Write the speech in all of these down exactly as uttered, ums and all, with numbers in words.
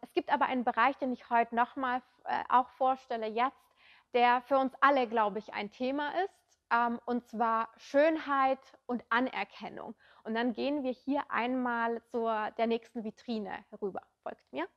Es gibt aber einen Bereich, den ich heute nochmal äh, auch vorstelle jetzt, der für uns alle, glaube ich, ein Thema ist, ähm, und zwar Schönheit und Anerkennung. Und dann gehen wir hier einmal zur der nächsten Vitrine rüber. Folgt mir.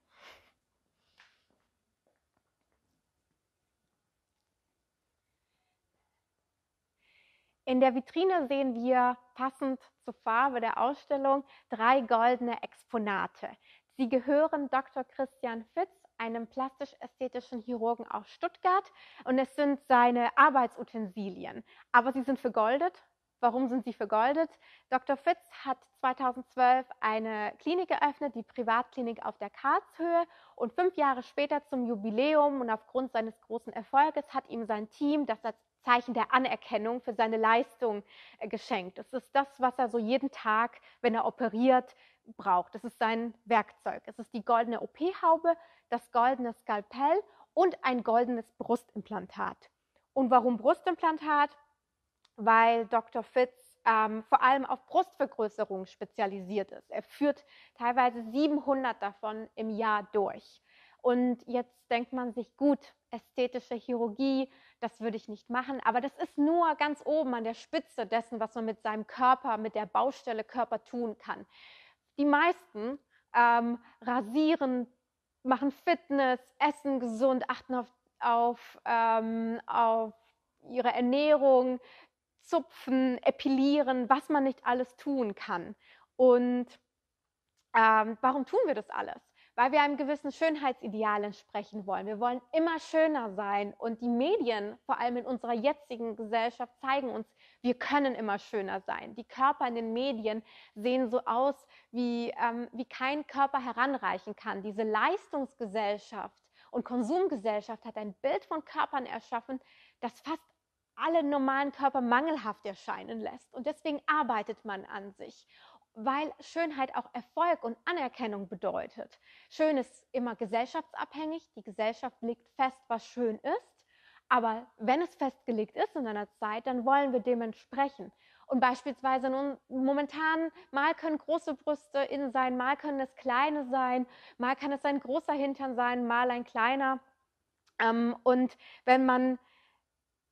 In der Vitrine sehen wir, passend zur Farbe der Ausstellung, drei goldene Exponate. Sie gehören Doktor Christian Fitz, einem plastisch-ästhetischen Chirurgen aus Stuttgart, und es sind seine Arbeitsutensilien. Aber sie sind vergoldet. Warum sind sie vergoldet? Doktor Fitz hat zweitausendzwölf eine Klinik eröffnet, die Privatklinik auf der Karlshöhe, und fünf Jahre später zum Jubiläum und aufgrund seines großen Erfolges hat ihm sein Team das als Zeichen der Anerkennung für seine Leistung geschenkt. Es ist das, was er so jeden Tag, wenn er operiert, braucht. Es ist sein Werkzeug. Es ist die goldene O P-Haube, das goldene Skalpell und ein goldenes Brustimplantat. Und warum Brustimplantat? Weil Doktor Fitz ähm, vor allem auf Brustvergrößerung spezialisiert ist. Er führt teilweise siebenhundert davon im Jahr durch. Und jetzt denkt man sich, gut, ästhetische Chirurgie, das würde ich nicht machen. Aber das ist nur ganz oben an der Spitze dessen, was man mit seinem Körper, mit der Baustelle Körper tun kann. Die meisten ähm, rasieren, machen Fitness, essen gesund, achten auf, auf, ähm, auf ihre Ernährung, zupfen, epilieren, was man nicht alles tun kann. Und ähm, warum tun wir das alles? Weil wir einem gewissen Schönheitsideal entsprechen wollen. Wir wollen immer schöner sein und die Medien, vor allem in unserer jetzigen Gesellschaft, zeigen uns, wir können immer schöner sein. Die Körper in den Medien sehen so aus, wie, ähm, wie kein Körper heranreichen kann. Diese Leistungsgesellschaft und Konsumgesellschaft hat ein Bild von Körpern erschaffen, das fast alle normalen Körper mangelhaft erscheinen lässt. Und deswegen arbeitet man an sich, weil Schönheit auch Erfolg und Anerkennung bedeutet. Schön ist immer gesellschaftsabhängig. Die Gesellschaft legt fest, was schön ist. Aber wenn es festgelegt ist in einer Zeit, dann wollen wir dem entsprechen. Und beispielsweise nun, momentan, mal können große Brüste innen sein, mal können es kleine sein, mal kann es ein großer Hintern sein, mal ein kleiner. Ähm, und wenn man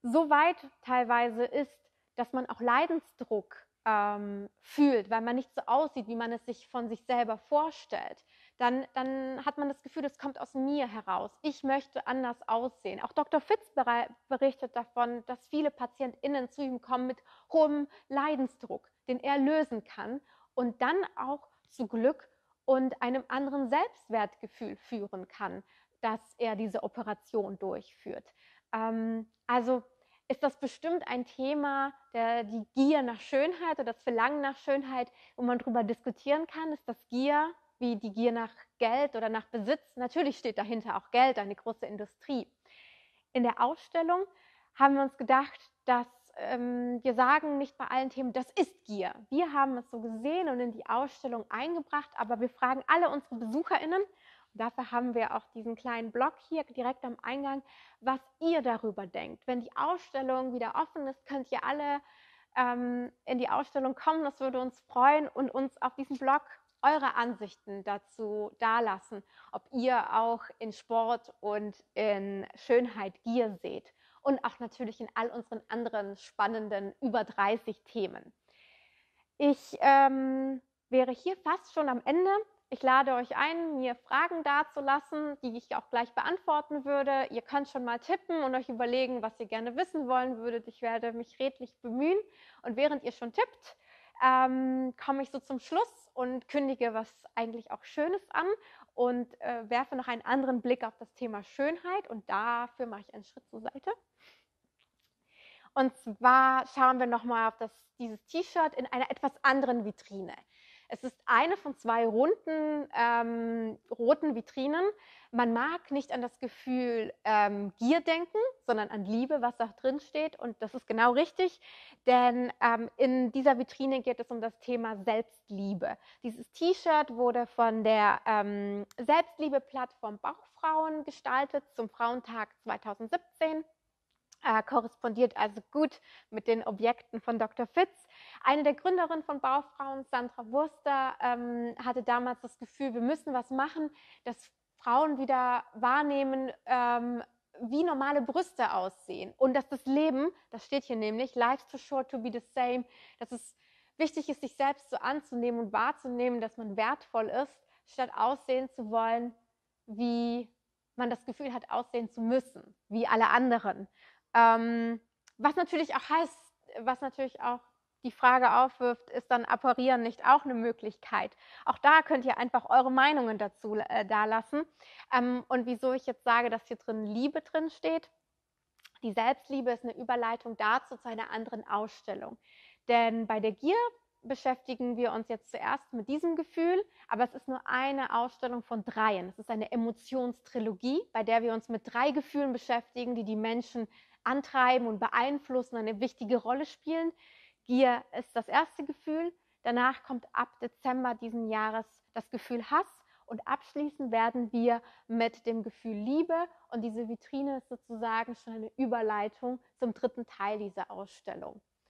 so weit teilweise ist, dass man auch Leidensdruck Ähm, fühlt, weil man nicht so aussieht, wie man es sich von sich selber vorstellt, dann, dann hat man das Gefühl, das kommt aus mir heraus. Ich möchte anders aussehen. Auch Doktor Fitz berichtet davon, dass viele PatientInnen zu ihm kommen mit hohem Leidensdruck, den er lösen kann und dann auch zu Glück und einem anderen Selbstwertgefühl führen kann, dass er diese Operation durchführt. Ähm, also ist das bestimmt ein Thema, der, die Gier nach Schönheit oder das Verlangen nach Schönheit, wo man darüber diskutieren kann. Ist das Gier, wie die Gier nach Geld oder nach Besitz? Natürlich steht dahinter auch Geld, eine große Industrie. In der Ausstellung haben wir uns gedacht, dass ähm, wir sagen nicht bei allen Themen, das ist Gier. Wir haben es so gesehen und in die Ausstellung eingebracht, aber wir fragen alle unsere BesucherInnen, dafür haben wir auch diesen kleinen Blog hier direkt am Eingang, was ihr darüber denkt. Wenn die Ausstellung wieder offen ist, könnt ihr alle ähm, in die Ausstellung kommen. Das würde uns freuen und uns auf diesem Blog eure Ansichten dazu dalassen, ob ihr auch in Sport und in Schönheit Gier seht und auch natürlich in all unseren anderen spannenden über dreißig Themen. Ich ähm, wäre hier fast schon am Ende. Ich lade euch ein, mir Fragen darzulassen, die ich auch gleich beantworten würde. Ihr könnt schon mal tippen und euch überlegen, was ihr gerne wissen wollen würdet. Ich werde mich redlich bemühen. Und während ihr schon tippt, ähm, komme ich so zum Schluss und kündige was eigentlich auch Schönes an und äh, werfe noch einen anderen Blick auf das Thema Schönheit. Und dafür mache ich einen Schritt zur Seite. Und zwar schauen wir nochmal auf das, dieses T-Shirt in einer etwas anderen Vitrine. Es ist eine von zwei runden, ähm, roten Vitrinen. Man mag nicht an das Gefühl ähm, Gier denken, sondern an Liebe, was da drin steht. Und das ist genau richtig, denn ähm, in dieser Vitrine geht es um das Thema Selbstliebe. Dieses T-Shirt wurde von der ähm, Selbstliebe-Plattform Bauchfrauen gestaltet zum Frauentag zweitausendsiebzehn. Äh, korrespondiert also gut mit den Objekten von Doktor Fitz. Eine der Gründerinnen von Bauchfrauen, Sandra Wurster, ähm, hatte damals das Gefühl, wir müssen was machen, dass Frauen wieder wahrnehmen, ähm, wie normale Brüste aussehen. Und dass das Leben, das steht hier nämlich, life's too short to be the same, dass es wichtig ist, sich selbst so anzunehmen und wahrzunehmen, dass man wertvoll ist, statt aussehen zu wollen, wie man das Gefühl hat, aussehen zu müssen, wie alle anderen. Ähm, was natürlich auch heißt, was natürlich auch die Frage aufwirft, ist dann Apparieren nicht auch eine Möglichkeit? Auch da könnt ihr einfach eure Meinungen dazu äh, dalassen. Ähm, und wieso ich jetzt sage, dass hier drin Liebe drin steht. Die Selbstliebe ist eine Überleitung dazu zu einer anderen Ausstellung. Denn bei der Gier beschäftigen wir uns jetzt zuerst mit diesem Gefühl, aber es ist nur eine Ausstellung von dreien. Es ist eine Emotionstrilogie, bei der wir uns mit drei Gefühlen beschäftigen, die die Menschen antreiben und beeinflussen, eine wichtige Rolle spielen. Gier ist das erste Gefühl, danach kommt ab Dezember diesen Jahres das Gefühl Hass und abschließend werden wir mit dem Gefühl Liebe und diese Vitrine ist sozusagen schon eine Überleitung zum dritten Teil dieser Ausstellung.